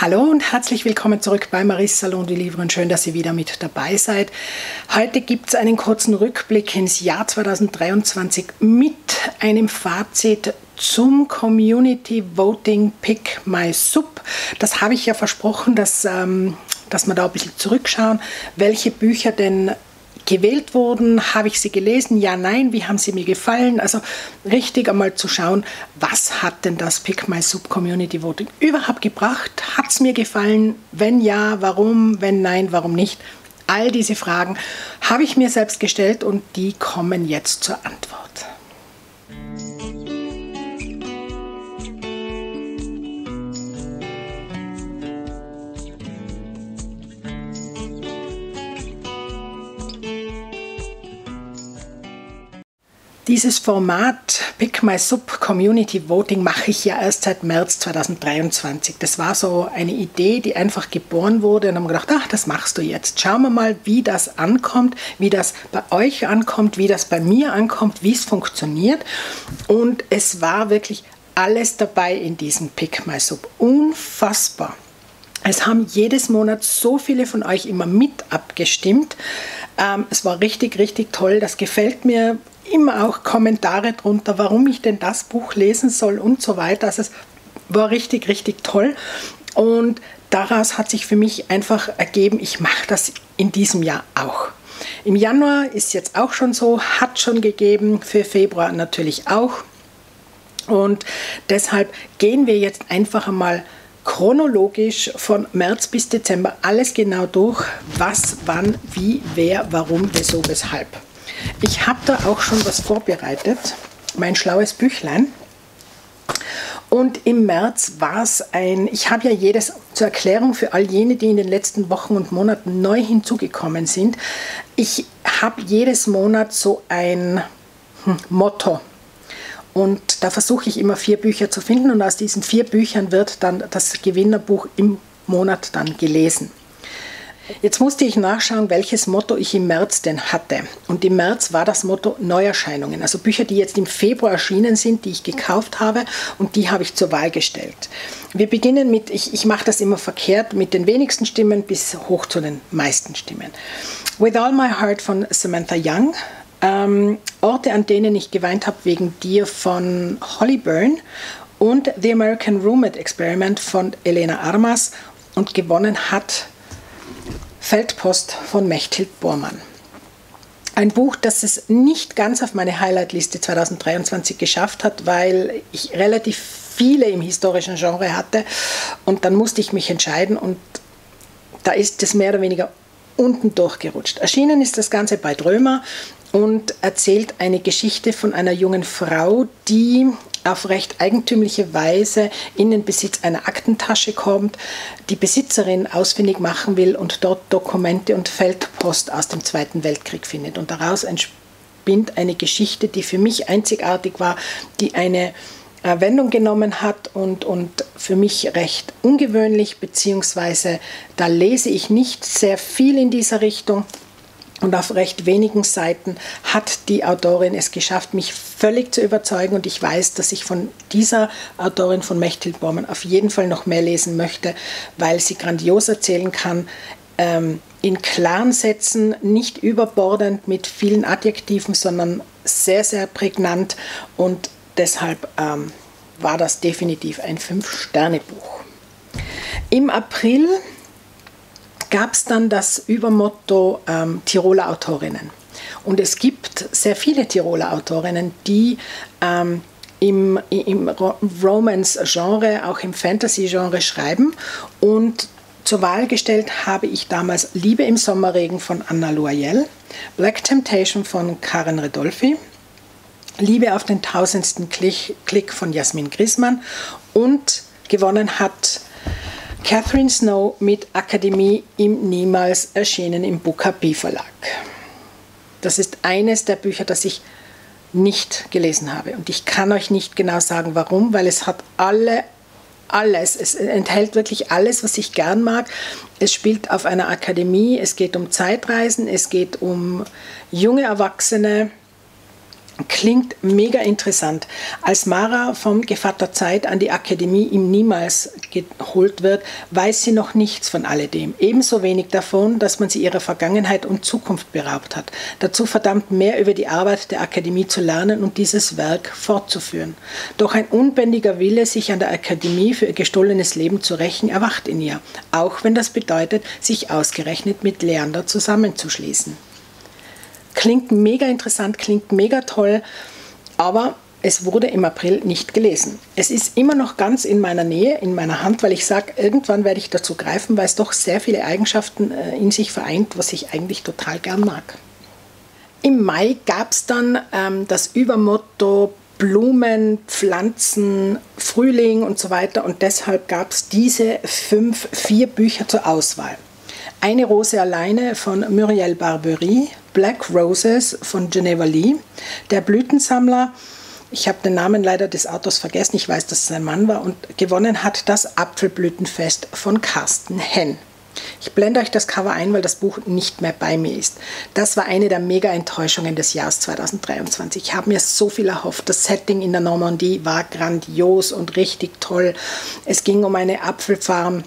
Hallo und herzlich willkommen zurück bei Marie's Salon du Livre und schön, dass ihr wieder mit dabei seid. Heute gibt es einen kurzen Rückblick ins Jahr 2023 mit einem Fazit zum Community Voting Pick My Sub. Das habe ich ja versprochen, dass wir da ein bisschen zurückschauen, welche Bücher denn gewählt wurden. Habe ich sie gelesen? Ja, nein. Wie haben sie mir gefallen? Also richtig einmal zu schauen, was hat denn das Pick My Sub Community Voting überhaupt gebracht? Hat es mir gefallen? Wenn ja, warum? Wenn nein, warum nicht? All diese Fragen habe ich mir selbst gestellt und die kommen jetzt zur Antwort. Dieses Format Pick My Sub Community Voting mache ich ja erst seit März 2023. Das war so eine Idee, die einfach geboren wurde und haben gedacht, ach, das machst du jetzt. Schauen wir mal, wie das ankommt, wie das bei euch ankommt, wie das bei mir ankommt, wie es funktioniert. Und es war wirklich alles dabei in diesem Pick My Sub. Unfassbar. Es haben jedes Monat so viele von euch immer mit abgestimmt. Es war richtig, richtig toll. Das gefällt mir. Immer auch Kommentare drunter, warum ich denn das Buch lesen soll und so weiter. Also es war richtig, richtig toll und daraus hat sich für mich einfach ergeben, ich mache das in diesem Jahr auch. Im Januar ist jetzt auch schon so, hat schon gegeben, für Februar natürlich auch und deshalb gehen wir jetzt einfach einmal chronologisch von März bis Dezember alles genau durch, was, wann, wie, wer, warum, wieso, weshalb. Ich habe da auch schon was vorbereitet, mein schlaues Büchlein. Und im März war es ich habe ja jedes zur Erklärung für all jene, die in den letzten Wochen und Monaten neu hinzugekommen sind. Ich habe jedes Monat so ein Motto. Und da versuche ich immer 4 Bücher zu finden und aus diesen 4 Büchern wird dann das Gewinnerbuch im Monat dann gelesen. Jetzt musste ich nachschauen, welches Motto ich im März denn hatte. Und im März war das Motto Neuerscheinungen. Also Bücher, die jetzt im Februar erschienen sind, die ich gekauft habe und die habe ich zur Wahl gestellt. Wir beginnen mit, ich mache das immer verkehrt, mit den wenigsten Stimmen bis hoch zu den meisten Stimmen. With All My Heart von Samantha Young. Orte, an denen ich geweint habe wegen dir von Holly Byrne. Und The American Roommate Experiment von Elena Armas. Und gewonnen hat Feldpost von Mechthild Bormann. Ein Buch, das es nicht ganz auf meine Highlight-Liste 2023 geschafft hat, weil ich relativ viele im historischen Genre hatte und dann musste ich mich entscheiden und da ist es mehr oder weniger unten durchgerutscht. Erschienen ist das Ganze bei Drömer und erzählt eine Geschichte von einer jungen Frau, die auf recht eigentümliche Weise in den Besitz einer Aktentasche kommt, die Besitzerin ausfindig machen will und dort Dokumente und Feldpost aus dem Zweiten Weltkrieg findet. Und daraus entspinnt eine Geschichte, die für mich einzigartig war, die eine Wendung genommen hat und für mich recht ungewöhnlich, beziehungsweise da lese ich nicht sehr viel in dieser Richtung. Und auf recht wenigen Seiten hat die Autorin es geschafft, mich völlig zu überzeugen. Und ich weiß, dass ich von dieser Autorin, von Mechthild Bormann, auf jeden Fall noch mehr lesen möchte, weil sie grandios erzählen kann, in klaren Sätzen, nicht überbordend mit vielen Adjektiven, sondern sehr, sehr prägnant. Und deshalb war das definitiv ein 5-Sterne-Buch. Im April gab es dann das Übermotto Tiroler Autorinnen. Und es gibt sehr viele Tiroler Autorinnen, die im Romance-Genre, auch im Fantasy-Genre schreiben. Und zur Wahl gestellt habe ich damals Liebe im Sommerregen von Anna Loyel, Black Temptation von Karen Redolfi, Liebe auf den 1000. Klick von Jasmin Grisman und gewonnen hat Catherine Snow mit Akademie im Niemals, erschienen im Bukahpi Verlag. Das ist eines der Bücher, das ich nicht gelesen habe. Und ich kann euch nicht genau sagen, warum, weil es hat alles. Es enthält wirklich alles, was ich gern mag. Es spielt auf einer Akademie, es geht um Zeitreisen, es geht um junge Erwachsene, Klingt mega interessant. Als Mara vom Gevatter Zeit an die Akademie im Niemals geholt wird, weiß sie noch nichts von alledem. Ebenso wenig davon, dass man sie ihrer Vergangenheit und Zukunft beraubt hat. Dazu verdammt, mehr über die Arbeit der Akademie zu lernen und dieses Werk fortzuführen. Doch ein unbändiger Wille, sich an der Akademie für ihr gestohlenes Leben zu rächen, erwacht in ihr. Auch wenn das bedeutet, sich ausgerechnet mit Leander zusammenzuschließen. Klingt mega interessant, klingt mega toll, aber es wurde im April nicht gelesen. Es ist immer noch ganz in meiner Nähe, in meiner Hand, weil ich sage, irgendwann werde ich dazu greifen, weil es doch sehr viele Eigenschaften in sich vereint, was ich eigentlich total gern mag. Im Mai gab es dann das Übermotto Blumen, Pflanzen, Frühling und so weiter und deshalb gab es diese vier Bücher zur Auswahl. Eine Rose alleine von Muriel Barbery, Black Roses von Geneva Lee, Der Blütensammler, ich habe den Namen leider des Autors vergessen, ich weiß, dass es ein Mann war, und gewonnen hat Das Apfelblütenfest von Carsten Henn. Ich blende euch das Cover ein, weil das Buch nicht mehr bei mir ist. Das war eine der Mega-Enttäuschungen des Jahres 2023. Ich habe mir so viel erhofft. Das Setting in der Normandie war grandios und richtig toll. Es ging um eine Apfelfarm,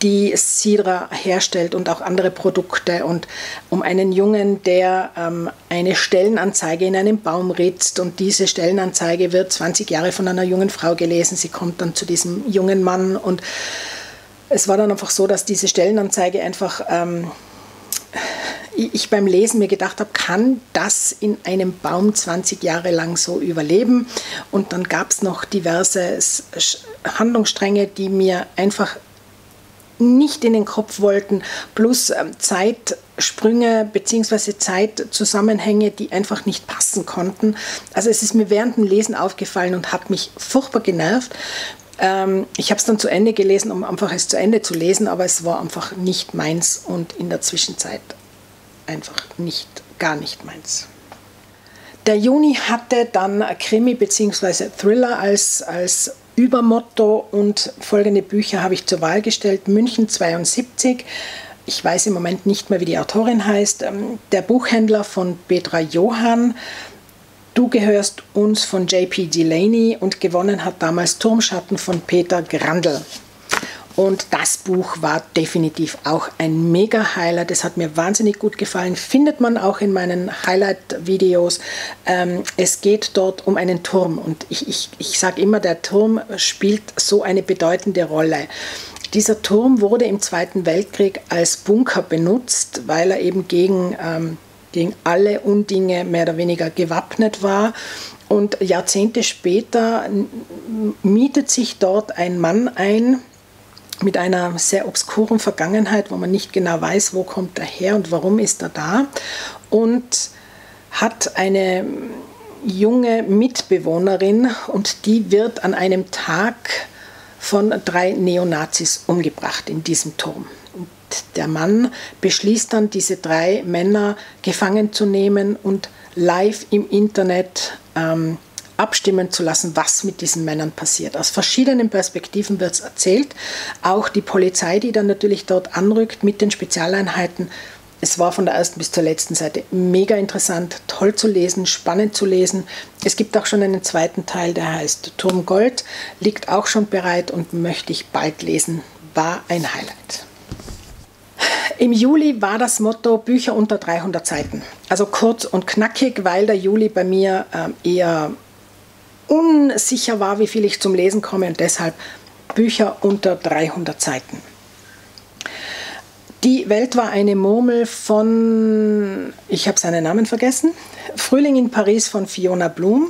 die Sidra herstellt und auch andere Produkte, und um einen Jungen, der eine Stellenanzeige in einem Baum ritzt, und diese Stellenanzeige wird 20 Jahre von einer jungen Frau gelesen. Sie kommt dann zu diesem jungen Mann und es war dann einfach so, dass diese Stellenanzeige einfach, ich beim Lesen mir gedacht habe, kann das in einem Baum 20 Jahre lang so überleben? Und dann gab es noch diverse Handlungsstränge, die mir einfach nicht in den Kopf wollten, plus Zeitsprünge bzw. Zeitzusammenhänge, die einfach nicht passen konnten. Also es ist mir während dem Lesen aufgefallen und hat mich furchtbar genervt. Ich habe es dann zu Ende gelesen, um einfach es zu Ende zu lesen, aber es war einfach nicht meins und in der Zwischenzeit einfach gar nicht meins. Der Juni hatte dann Krimi bzw. Thriller als Übermotto und folgende Bücher habe ich zur Wahl gestellt. München 72, ich weiß im Moment nicht mehr, wie die Autorin heißt, Der Buchhändler von Petra Johann, Du gehörst uns von JP Delaney und gewonnen hat damals Turmschatten von Peter Grandl. Und das Buch war definitiv auch ein Mega-Highlight. Es hat mir wahnsinnig gut gefallen. Findet man auch in meinen Highlight-Videos. Es geht dort um einen Turm. Und ich sage immer, der Turm spielt so eine bedeutende Rolle. Dieser Turm wurde im Zweiten Weltkrieg als Bunker benutzt, weil er eben gegen alle Undinge mehr oder weniger gewappnet war. Und Jahrzehnte später mietet sich dort ein Mann ein, mit einer sehr obskuren Vergangenheit, wo man nicht genau weiß, wo kommt er her und warum ist er da, und hat eine junge Mitbewohnerin und die wird an einem Tag von 3 Neonazis umgebracht in diesem Turm. Und der Mann beschließt dann, diese 3 Männer gefangen zu nehmen und live im Internet abstimmen zu lassen, was mit diesen Männern passiert. Aus verschiedenen Perspektiven wird es erzählt. Auch die Polizei, die dann natürlich dort anrückt mit den Spezialeinheiten. Es war von der ersten bis zur letzten Seite mega interessant, toll zu lesen, spannend zu lesen. Es gibt auch schon einen zweiten Teil, der heißt Turm Gold, liegt auch schon bereit und möchte ich bald lesen. War ein Highlight. Im Juli war das Motto Bücher unter 300 Seiten. Also kurz und knackig, weil der Juli bei mir eher unsicher war, wie viel ich zum Lesen komme, und deshalb Bücher unter 300 Seiten. Die Welt war eine Murmel von, ich habe seinen Namen vergessen, Frühling in Paris von Fiona Blum,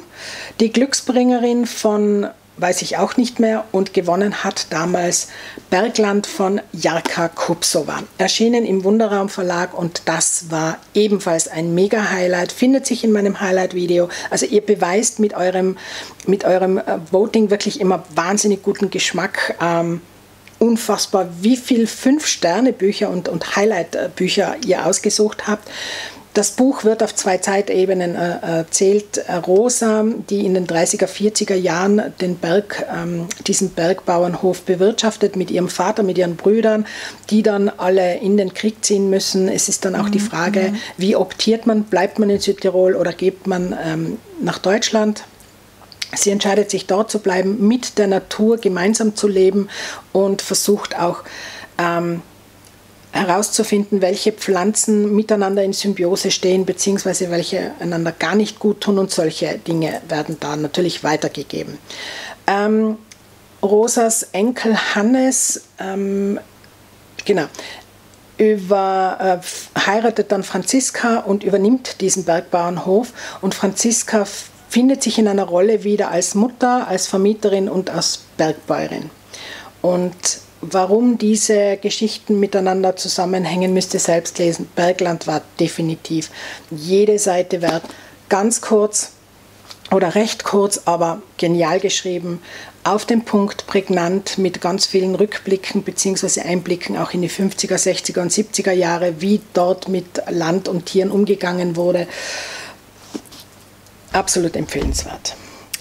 Die Glücksbringerin von, weiß ich auch nicht mehr, und gewonnen hat damals Bergland von Jarka Kubsova. Erschienen im Wunderraum Verlag und das war ebenfalls ein Mega-Highlight. Findet sich in meinem Highlight-Video. Also ihr beweist mit eurem Voting wirklich immer wahnsinnig guten Geschmack. Unfassbar, wie viel 5-Sterne-Bücher und Highlight-Bücher ihr ausgesucht habt. Das Buch wird auf zwei Zeitebenen erzählt. Rosa, die in den 30er, 40er Jahren den Berg, diesen Bergbauernhof bewirtschaftet mit ihrem Vater, mit ihren Brüdern, die dann alle in den Krieg ziehen müssen. Es ist dann auch die Frage, wie optiert man? Bleibt man in Südtirol oder geht man nach Deutschland? Sie entscheidet sich, dort zu bleiben, mit der Natur gemeinsam zu leben und versucht auch, herauszufinden, welche Pflanzen miteinander in Symbiose stehen, beziehungsweise welche einander gar nicht gut tun, und solche Dinge werden da natürlich weitergegeben. Rosas Enkel Hannes, heiratet dann Franziska und übernimmt diesen Bergbauernhof, und Franziska findet sich in einer Rolle wieder als Mutter, als Vermieterin und als Bergbäuerin. Und warum diese Geschichten miteinander zusammenhängen, müsst ihr selbst lesen. Bergland war definitiv jede Seite wert. Ganz kurz oder recht kurz, aber genial geschrieben. Auf den Punkt, prägnant, mit ganz vielen Rückblicken bzw. Einblicken auch in die 50er, 60er und 70er Jahre, wie dort mit Land und Tieren umgegangen wurde. Absolut empfehlenswert.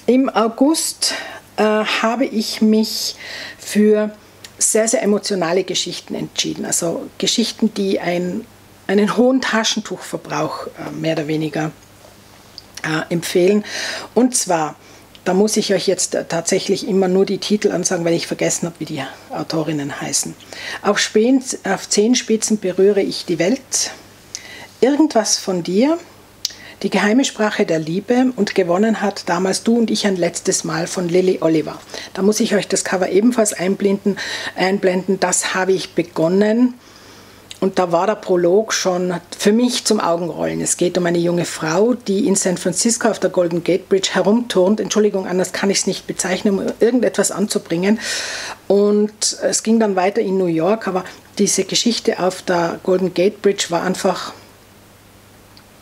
Im August habe ich mich für sehr, sehr emotionale Geschichten entschieden. Also Geschichten, die einen hohen Taschentuchverbrauch mehr oder weniger empfehlen. Und zwar, da muss ich euch jetzt tatsächlich immer nur die Titel ansagen, weil ich vergessen habe, wie die Autorinnen heißen. Auf Zehenspitzen berühre ich die Welt. Irgendwas von dir. Die geheime Sprache der Liebe, und gewonnen hat damals Du und ich ein letztes Mal von Lily Oliver. Da muss ich euch das Cover ebenfalls einblenden. Das habe ich begonnen und da war der Prolog schon für mich zum Augenrollen. Es geht um eine junge Frau, die in San Francisco auf der Golden Gate Bridge herumturnt. Entschuldigung, anders kann ich es nicht bezeichnen, um irgendetwas anzubringen. Und es ging dann weiter in New York, aber diese Geschichte auf der Golden Gate Bridge war einfach...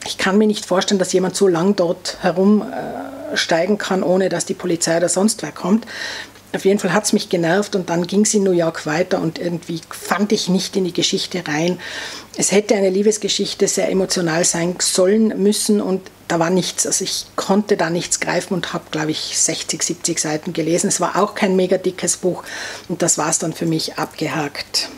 Ich kann mir nicht vorstellen, dass jemand so lang dort herumsteigen kann, ohne dass die Polizei oder sonst wer kommt. Auf jeden Fall hat es mich genervt, und dann ging es in New York weiter und irgendwie fand ich nicht in die Geschichte rein. Es hätte eine Liebesgeschichte, sehr emotional sein sollen müssen, und da war nichts. Also ich konnte da nichts greifen und habe, glaube ich, 60, 70 Seiten gelesen. Es war auch kein mega dickes Buch, und das war es dann für mich abgehakt.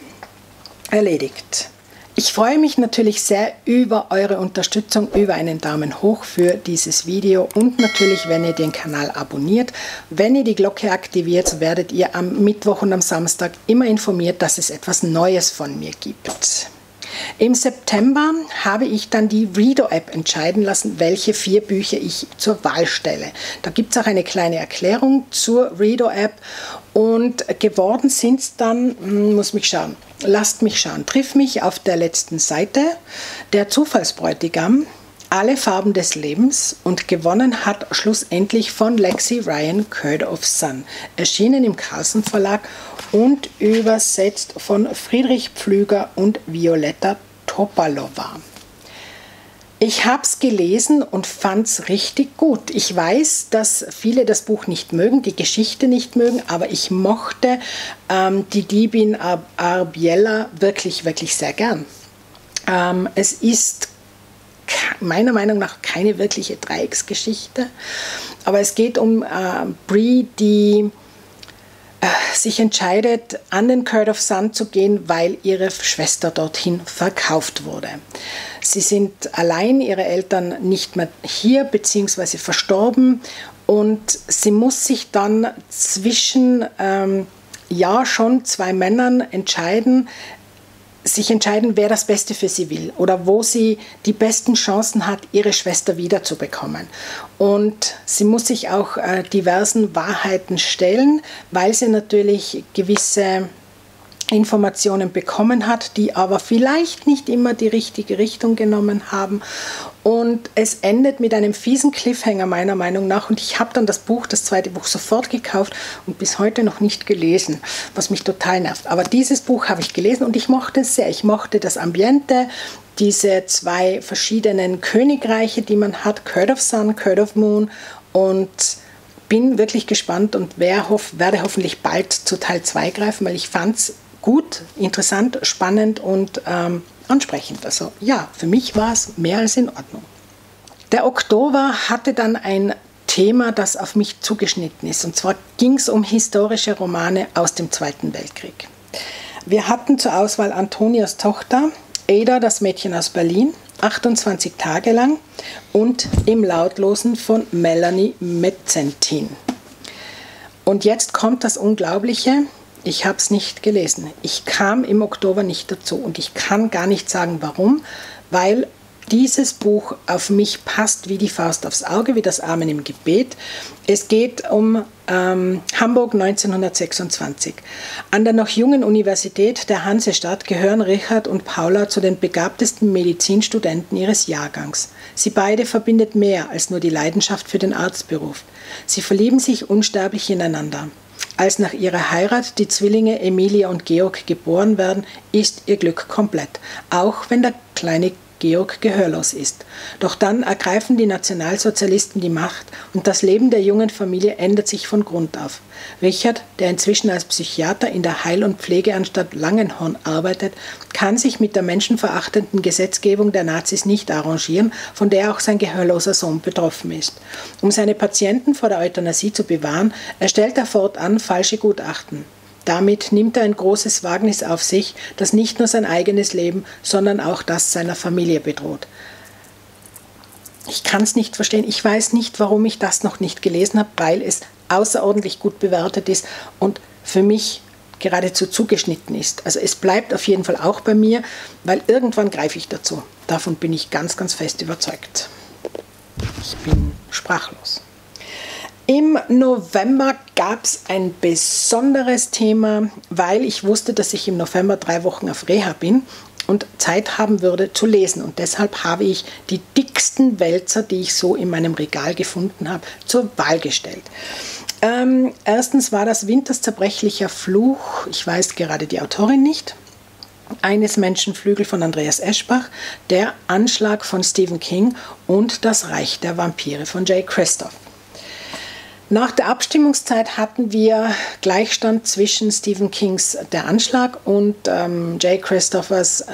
Erledigt. Ich freue mich natürlich sehr über eure Unterstützung, über einen Daumen hoch für dieses Video und natürlich, wenn ihr den Kanal abonniert. Wenn ihr die Glocke aktiviert, werdet ihr am Mittwoch und am Samstag immer informiert, dass es etwas Neues von mir gibt. Im September habe ich dann die Reado-App entscheiden lassen, welche 4 Bücher ich zur Wahl stelle. Da gibt es auch eine kleine Erklärung zur Reado-App, und geworden sind es dann, lasst mich schauen, Triff mich auf der letzten Seite, Der Zufallsbräutigam, Alle Farben des Lebens, und gewonnen hat schlussendlich von Lexi Ryan Curl of Sun, erschienen im Carlsen Verlag und übersetzt von Friedrich Pflüger und Violetta Topalova. Ich habe es gelesen und fand es richtig gut. Ich weiß, dass viele das Buch nicht mögen, die Geschichte nicht mögen, aber ich mochte die Diebin Arbiella wirklich, wirklich sehr gern. Es ist meiner Meinung nach keine wirkliche Dreiecksgeschichte, aber es geht um Bree, die sich entscheidet, an den Curl of Sun zu gehen, weil ihre Schwester dorthin verkauft wurde. Sie sind allein, ihre Eltern nicht mehr hier bzw. verstorben, und sie muss sich dann zwischen schon 2 Männern entscheiden, wer das Beste für sie will oder wo sie die besten Chancen hat, ihre Schwester wiederzubekommen. Und sie muss sich auch diversen Wahrheiten stellen, weil sie natürlich gewisse Informationen bekommen hat, die aber vielleicht nicht immer die richtige Richtung genommen haben. Und es endet mit einem fiesen Cliffhanger meiner Meinung nach, und ich habe dann das zweite Buch sofort gekauft und bis heute noch nicht gelesen, was mich total nervt. Aber dieses Buch habe ich gelesen und ich mochte es sehr. Ich mochte das Ambiente, diese 2 verschiedenen Königreiche, die man hat, Curl of Sun, Curl of Moon, und bin wirklich gespannt und werde hoffentlich bald zu Teil 2 greifen, weil ich fand es gut, interessant, spannend und entsprechend. Also ja, für mich war es mehr als in Ordnung. Der Oktober hatte dann ein Thema, das auf mich zugeschnitten ist. Und zwar ging es um historische Romane aus dem Zweiten Weltkrieg. Wir hatten zur Auswahl Antonias Tochter, Ada, das Mädchen aus Berlin, 28 Tage lang und Im Lautlosen von Melanie Metzentin. Und jetzt kommt das Unglaubliche, ich habe es nicht gelesen. Ich kam im Oktober nicht dazu und ich kann gar nicht sagen, warum, weil dieses Buch auf mich passt wie die Faust aufs Auge, wie das Amen im Gebet. Es geht um Hamburg 1926. An der noch jungen Universität der Hansestadt gehören Richard und Paula zu den begabtesten Medizinstudenten ihres Jahrgangs. Sie beide verbindet mehr als nur die Leidenschaft für den Arztberuf. Sie verlieben sich unsterblich ineinander. Als nach ihrer Heirat die Zwillinge Emilia und Georg geboren werden, ist ihr Glück komplett, auch wenn der kleine Georg gehörlos ist. Doch dann ergreifen die Nationalsozialisten die Macht und das Leben der jungen Familie ändert sich von Grund auf. Richard, der inzwischen als Psychiater in der Heil- und Pflegeanstalt Langenhorn arbeitet, kann sich mit der menschenverachtenden Gesetzgebung der Nazis nicht arrangieren, von der auch sein gehörloser Sohn betroffen ist. Um seine Patienten vor der Euthanasie zu bewahren, erstellt er fortan falsche Gutachten. Damit nimmt er ein großes Wagnis auf sich, das nicht nur sein eigenes Leben, sondern auch das seiner Familie bedroht. Ich kann es nicht verstehen. Ich weiß nicht, warum ich das noch nicht gelesen habe, weil es außerordentlich gut bewertet ist und für mich geradezu zugeschnitten ist. Also es bleibt auf jeden Fall auch bei mir, weil irgendwann greife ich dazu. Davon bin ich ganz, ganz fest überzeugt. Ich bin sprachlos. Im November gab es ein besonderes Thema, weil ich wusste, dass ich im November 3 Wochen auf Reha bin und Zeit haben würde zu lesen. Und deshalb habe ich die dicksten Wälzer, die ich so in meinem Regal gefunden habe, zur Wahl gestellt. Erstens war das Winters zerbrechlicher Fluch, ich weiß gerade die Autorin nicht, Eines Menschenflügel von Andreas Eschbach, Der Anschlag von Stephen King und Das Reich der Vampire von J. Kristoff. Nach der Abstimmungszeit hatten wir Gleichstand zwischen Stephen Kings Der Anschlag und J. Kristoffs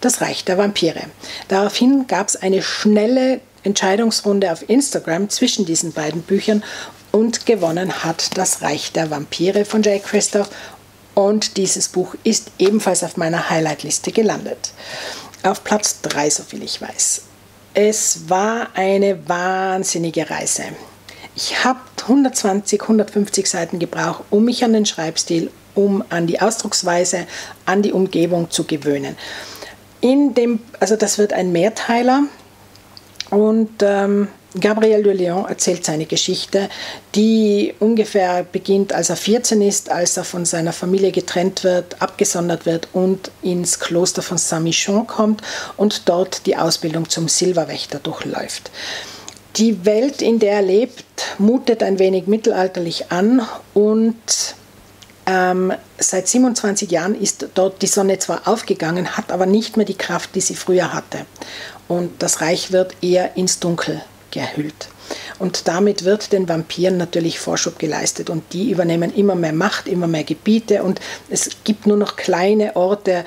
Das Reich der Vampire. Daraufhin gab es eine schnelle Entscheidungsrunde auf Instagram zwischen diesen beiden Büchern und gewonnen hat Das Reich der Vampire von J. Kristoff. Und dieses Buch ist ebenfalls auf meiner Highlight-Liste gelandet. Auf Platz 3, soviel ich weiß. Es war eine wahnsinnige Reise. Ich habe 120, 150 Seiten gebraucht, um mich an den Schreibstil, an die Ausdrucksweise, an die Umgebung zu gewöhnen. Also das wird ein Mehrteiler und Gabriel de Leon erzählt seine Geschichte, die ungefähr beginnt, als er 14 ist, als er von seiner Familie getrennt wird, abgesondert wird und ins Kloster von Saint-Michon kommt und dort die Ausbildung zum Silberwächter durchläuft. Die Welt, in der er lebt, mutet ein wenig mittelalterlich an und seit 27 Jahren ist dort die Sonne zwar aufgegangen, hat aber nicht mehr die Kraft, die sie früher hatte. Und das Reich wird eher ins Dunkel gehüllt. Und damit wird den Vampiren natürlich Vorschub geleistet und die übernehmen immer mehr Macht, immer mehr Gebiete und es gibt nur noch kleine Orte,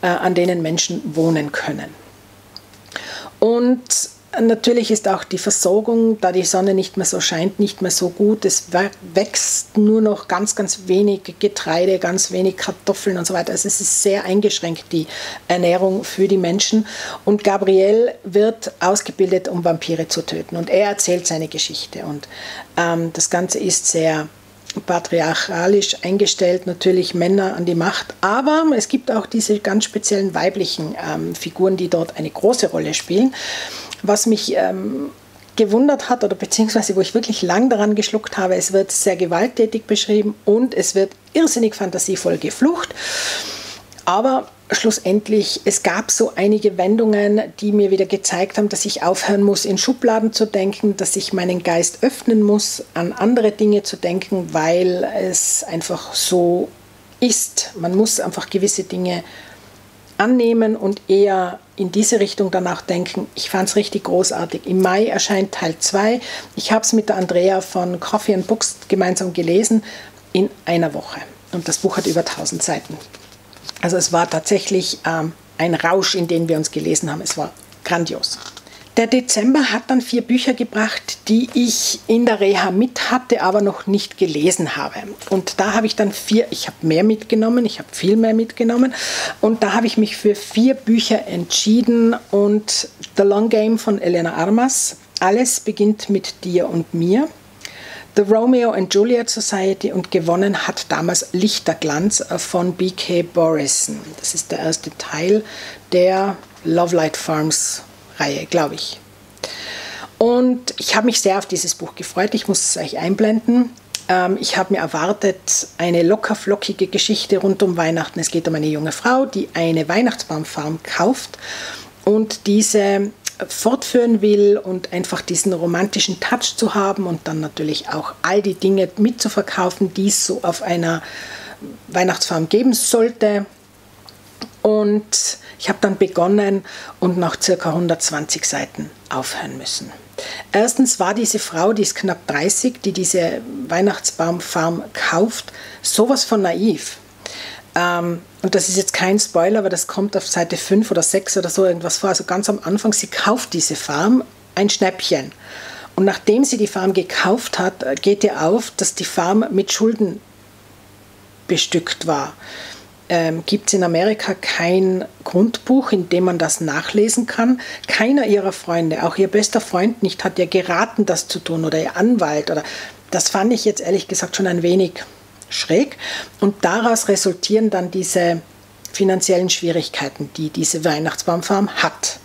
an denen Menschen wohnen können. Und natürlich ist auch die Versorgung, da die Sonne nicht mehr so scheint, nicht mehr so gut. Es wächst nur noch ganz, ganz wenig Getreide, ganz wenig Kartoffeln und so weiter. Also es ist sehr eingeschränkt, die Ernährung für die Menschen. Und Gabriel wird ausgebildet, um Vampire zu töten. Und er erzählt seine Geschichte. Und das Ganze ist sehr patriarchalisch eingestellt, natürlich Männer an die Macht, aber es gibt auch diese ganz speziellen weiblichen Figuren, die dort eine große Rolle spielen. Was mich gewundert hat oder beziehungsweise wo ich wirklich lang daran geschluckt habe, es wird sehr gewalttätig beschrieben und es wird irrsinnig fantasievoll geflucht, aber schlussendlich, es gab so einige Wendungen, die mir wieder gezeigt haben, dass ich aufhören muss, in Schubladen zu denken, dass ich meinen Geist öffnen muss, an andere Dinge zu denken, weil es einfach so ist. Man muss einfach gewisse Dinge annehmen und eher in diese Richtung danach denken. Ich fand es richtig großartig. Im Mai erscheint Teil 2. Ich habe es mit der Andrea von Coffee and Books gemeinsam gelesen, in einer Woche. Und das Buch hat über 1000 Seiten. Also es war tatsächlich ein Rausch, in den wir uns gelesen haben. Es war grandios. Der Dezember hat dann 4 Bücher gebracht, die ich in der Reha mit hatte, aber noch nicht gelesen habe. Und da habe ich dann viel mehr mitgenommen. Und da habe ich mich für 4 Bücher entschieden. Und The Long Game von Elena Armas, Alles beginnt mit dir und mir, The Romeo and Juliet Society, und gewonnen hat damals Lichterglanz von B.K. Borison. Das ist der erste Teil der Lovelight Farms Reihe, glaube ich. Und ich habe mich sehr auf dieses Buch gefreut. Ich muss es euch einblenden. Ich habe mir erwartet eine locker flockige Geschichte rund um Weihnachten. Es geht um eine junge Frau, die eine Weihnachtsbaumfarm kauft und diese fortführen will, und einfach diesen romantischen Touch zu haben und dann natürlich auch all die Dinge mitzuverkaufen, die es so auf einer Weihnachtsfarm geben sollte. Und ich habe dann begonnen und nach ca. 120 Seiten aufhören müssen. Erstens war diese Frau, die ist knapp 30, die diese Weihnachtsbaumfarm kauft, sowas von naiv. Und das ist jetzt kein Spoiler, aber das kommt auf Seite 5 oder 6 oder so irgendwas vor. Also ganz am Anfang, sie kauft diese Farm, ein Schnäppchen. Und nachdem sie die Farm gekauft hat, geht ihr auf, dass die Farm mit Schulden bestückt war. Gibt es in Amerika kein Grundbuch, in dem man das nachlesen kann. Keiner ihrer Freunde, auch ihr bester Freund nicht, hat ihr geraten, das zu tun, oder ihr Anwalt. Oder das fand ich jetzt ehrlich gesagt schon ein wenig schräg. Und daraus resultieren dann diese finanziellen Schwierigkeiten, die diese Weihnachtsbaumfarm hat.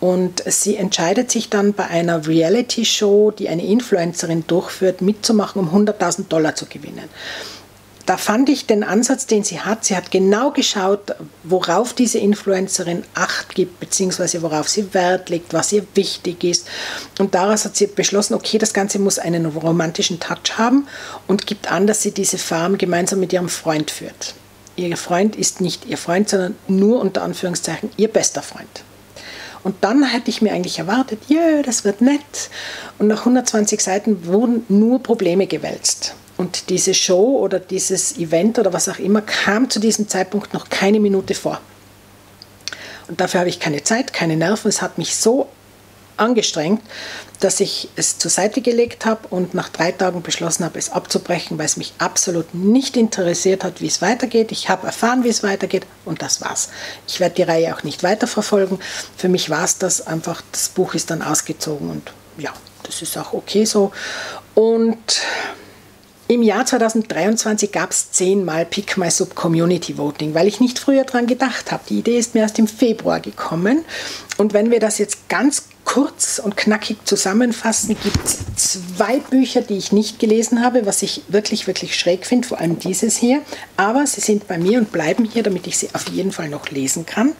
Und sie entscheidet sich dann, bei einer Reality-Show, die eine Influencerin durchführt, mitzumachen, um 100.000 Dollar zu gewinnen. Da fand ich den Ansatz, den sie hat genau geschaut, worauf diese Influencerin Acht gibt, beziehungsweise worauf sie Wert legt, was ihr wichtig ist. Und daraus hat sie beschlossen, okay, das Ganze muss einen romantischen Touch haben, und gibt an, dass sie diese Farm gemeinsam mit ihrem Freund führt. Ihr Freund ist nicht ihr Freund, sondern nur unter Anführungszeichen ihr bester Freund. Und dann hätte ich mir eigentlich erwartet, jö, das wird nett. Und nach 120 Seiten wurden nur Probleme gewälzt. Und diese Show oder dieses Event oder was auch immer kam zu diesem Zeitpunkt noch keine Minute vor. Und dafür habe ich keine Zeit, keine Nerven. Es hat mich so angestrengt, dass ich es zur Seite gelegt habe und nach 3 Tagen beschlossen habe, es abzubrechen, weil es mich absolut nicht interessiert hat, wie es weitergeht. Ich habe erfahren, wie es weitergeht, und das war's. Ich werde die Reihe auch nicht weiterverfolgen. Für mich war es das einfach, das Buch ist dann ausgezogen, und ja, das ist auch okay so. Und im Jahr 2023 gab es 10-mal Pick My Sub Community Voting, weil ich nicht früher dran gedacht habe. Die Idee ist mir erst im Februar gekommen. Und wenn wir das jetzt ganz kurz und knackig zusammenfassen, gibt es 2 Bücher, die ich nicht gelesen habe, was ich wirklich, wirklich schräg finde, vor allem dieses hier. Aber sie sind bei mir und bleiben hier, damit ich sie auf jeden Fall noch lesen kann.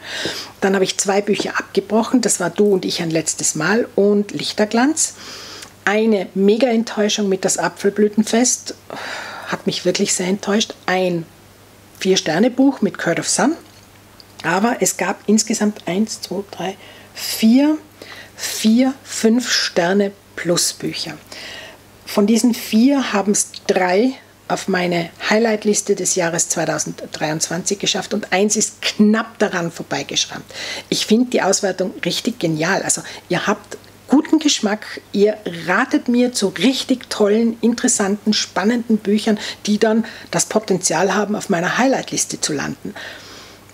Dann habe ich 2 Bücher abgebrochen. Das war Du und ich ein letztes Mal und Lichterglanz. Eine Mega-Enttäuschung mit Das Apfelblütenfest, hat mich wirklich sehr enttäuscht. Ein 4-Sterne-Buch mit Curl of Sun. Aber es gab insgesamt 4 5-Sterne-Plus-Bücher. Von diesen 4 haben es 3 auf meine Highlight-Liste des Jahres 2023 geschafft, und 1 ist knapp daran vorbeigeschrammt. Ich finde die Auswertung richtig genial. Also ihr habt guten Geschmack, ihr ratet mir zu richtig tollen, interessanten, spannenden Büchern, die dann das Potenzial haben, auf meiner Highlight-Liste zu landen.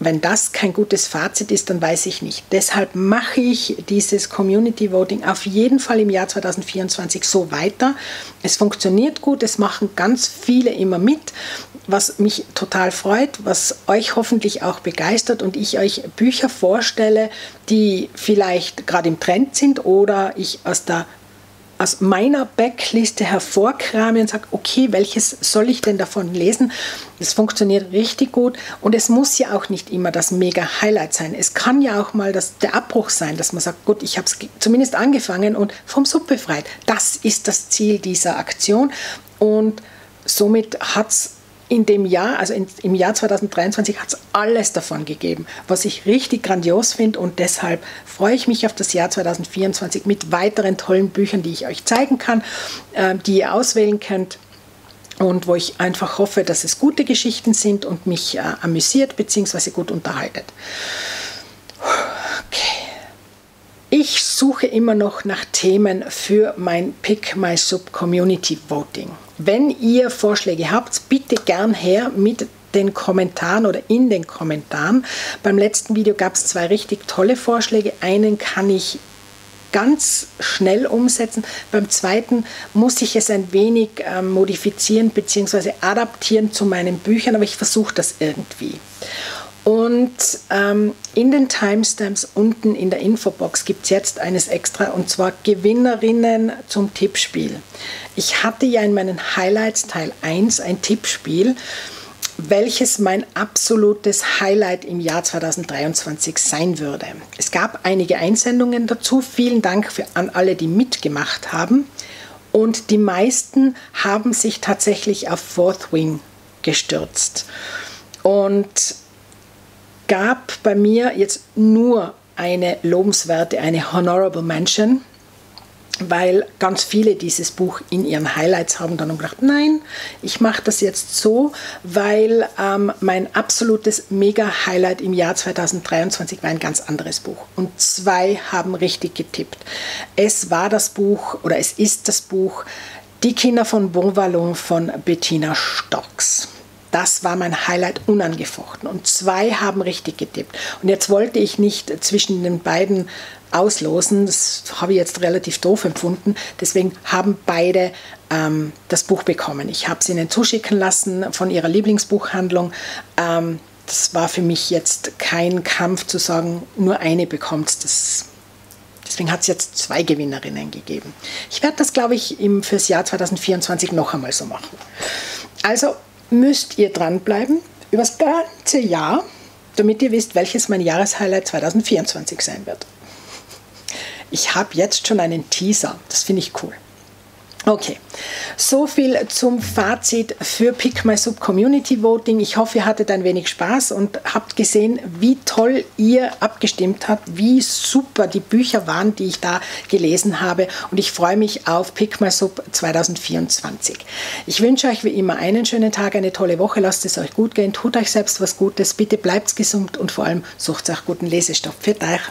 Wenn das kein gutes Fazit ist, dann weiß ich nicht. Deshalb mache ich dieses Community Voting auf jeden Fall im Jahr 2024 so weiter. Es funktioniert gut, es machen ganz viele immer mit, was mich total freut, was euch hoffentlich auch begeistert, und ich euch Bücher vorstelle, die vielleicht gerade im Trend sind oder ich aus meiner Backliste hervorkrame und sage, okay, welches soll ich denn davon lesen? Das funktioniert richtig gut, und es muss ja auch nicht immer das Mega-Highlight sein. Es kann ja auch mal der Abbruch sein, dass man sagt, gut, ich habe es zumindest angefangen und vom Sub befreit. Das ist das Ziel dieser Aktion, und somit hat es in dem Jahr, also im Jahr 2023, hat es alles davon gegeben, was ich richtig grandios finde, und deshalb freue ich mich auf das Jahr 2024 mit weiteren tollen Büchern, die ich euch zeigen kann, die ihr auswählen könnt, und wo ich einfach hoffe, dass es gute Geschichten sind und mich amüsiert bzw. gut unterhaltet. Okay. Ich suche immer noch nach Themen für mein Pick My Sub Community Voting. Wenn ihr Vorschläge habt, bitte gern her mit den Kommentaren oder in den Kommentaren. Beim letzten Video gab es zwei richtig tolle Vorschläge. Einen kann ich ganz schnell umsetzen. Beim zweiten muss ich es ein wenig modifizieren bzw. adaptieren zu meinen Büchern, aber ich versuche das irgendwie. Und in den Timestamps unten in der Infobox gibt es jetzt eines extra, und zwar Gewinnerinnen zum Tippspiel. Ich hatte ja in meinen Highlights Teil 1 ein Tippspiel, welches mein absolutes Highlight im Jahr 2023 sein würde. Es gab einige Einsendungen dazu. Vielen Dank an alle, die mitgemacht haben. Und die meisten haben sich tatsächlich auf Fourth Wing gestürzt. Und gab bei mir jetzt nur eine lobenswerte, eine Honorable Mention, weil ganz viele dieses Buch in ihren Highlights haben dann gedacht, nein, ich mache das jetzt so, weil mein absolutes Mega-Highlight im Jahr 2023 war ein ganz anderes Buch. Und zwei haben richtig getippt. Es war das Buch, oder es ist das Buch Die Kinder von Bonvallon von Bettina Stocks. Das war mein Highlight unangefochten. Und zwei haben richtig getippt. Und jetzt wollte ich nicht zwischen den beiden auslosen. Das habe ich jetzt relativ doof empfunden. Deswegen haben beide das Buch bekommen. Ich habe es ihnen zuschicken lassen von ihrer Lieblingsbuchhandlung. Das war für mich jetzt kein Kampf zu sagen, nur eine bekommt es. Deswegen hat es jetzt zwei Gewinnerinnen gegeben. Ich werde das, glaube ich, fürs Jahr 2024 noch einmal so machen. Also müsst ihr dranbleiben, über das ganze Jahr, damit ihr wisst, welches mein Jahreshighlight 2024 sein wird. Ich habe jetzt schon einen Teaser, das finde ich cool. Okay, so viel zum Fazit für Pick My Sub Community Voting. Ich hoffe, ihr hattet ein wenig Spaß und habt gesehen, wie toll ihr abgestimmt habt, wie super die Bücher waren, die ich da gelesen habe. Und ich freue mich auf Pick My Sub 2024. Ich wünsche euch wie immer einen schönen Tag, eine tolle Woche. Lasst es euch gut gehen, tut euch selbst was Gutes. Bitte bleibt gesund und vor allem sucht auch guten Lesestoff für euch.